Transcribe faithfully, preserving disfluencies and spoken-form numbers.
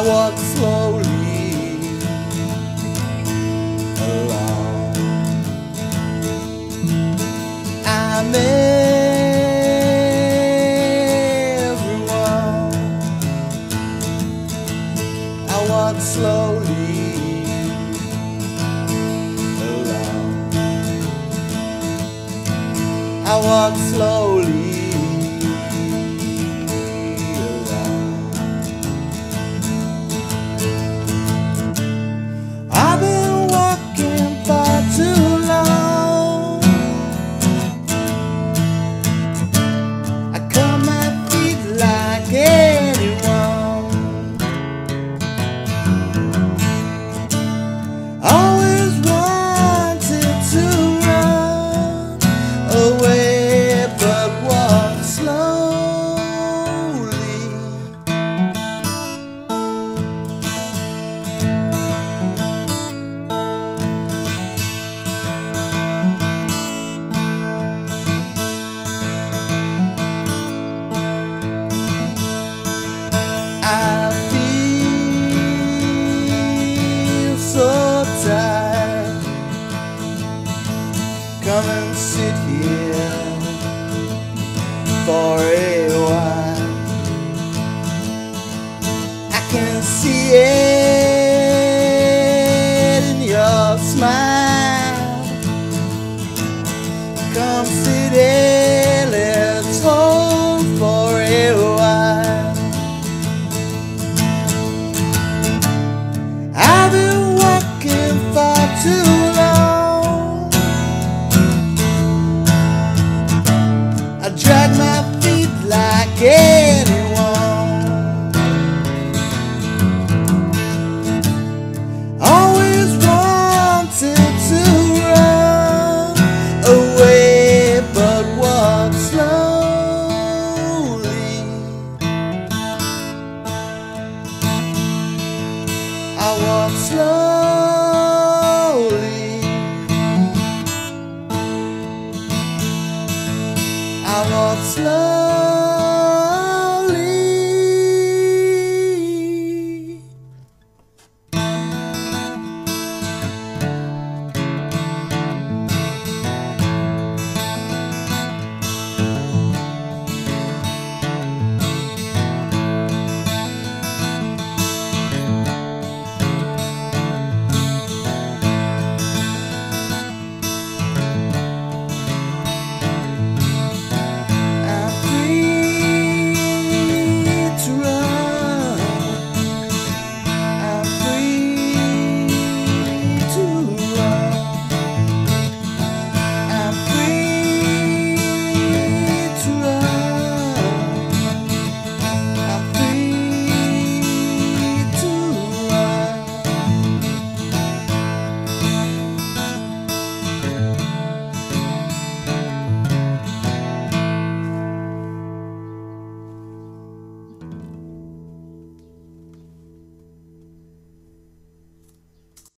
I walk slowly along. I'm everyone. I walk slowly along. I walk slowly. Come and sit here for a while. I can see it in your smile. Come sit here, let's hold for a while. I've been walking far too long. Anyone always wanted to run away, but walk slowly. I walk slowly. I walk slowly.